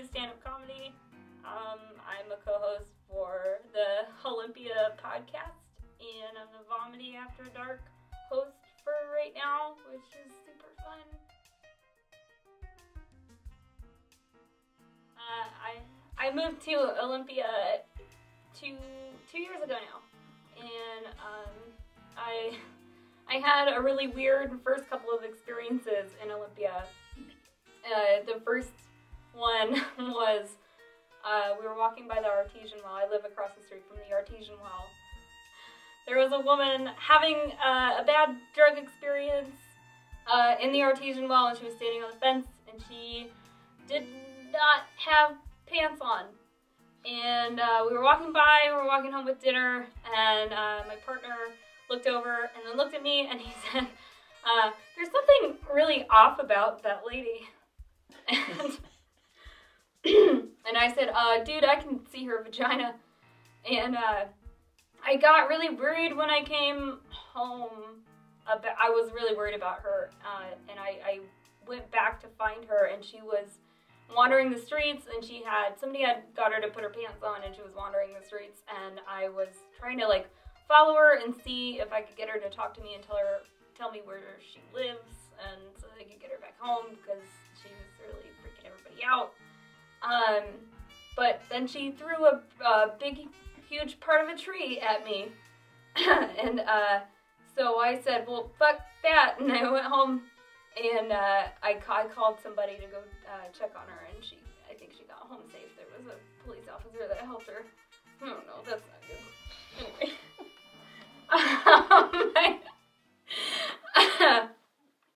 do stand-up comedy. I'm a co-host for the Olympia podcast, and I'm the Vomity After Dark host for right now, which is super fun. I moved to Olympia two years ago now, and I had a really weird first couple of experiences in Olympia. The first one was we were walking by the Artesian Well. I live across the street from the Artesian Well. There was a woman having a bad drug experience in the Artesian Well, and she was standing on the fence, and she did not have pants on. And we were walking by, we were walking home with dinner, and my partner looked over and then looked at me, and he said, there's something really off about that lady. And, and I said, dude, I can see her vagina. And I got really worried when I came home. I was really worried about her. And I went back to find her, and she was wandering the streets, and she had, somebody had got her to put her pants on, and she was wandering the streets, and I was trying to like follow her and see if I could get her to talk to me and tell me where she lives, and so I could get her back home, because she was really freaking everybody out. But then she threw a big, huge part of a tree at me. And, so I said, well, fuck that, and I went home. And I called somebody to go check on her, and I think she got home safe. There was a police officer that helped her. I don't know, that's not good.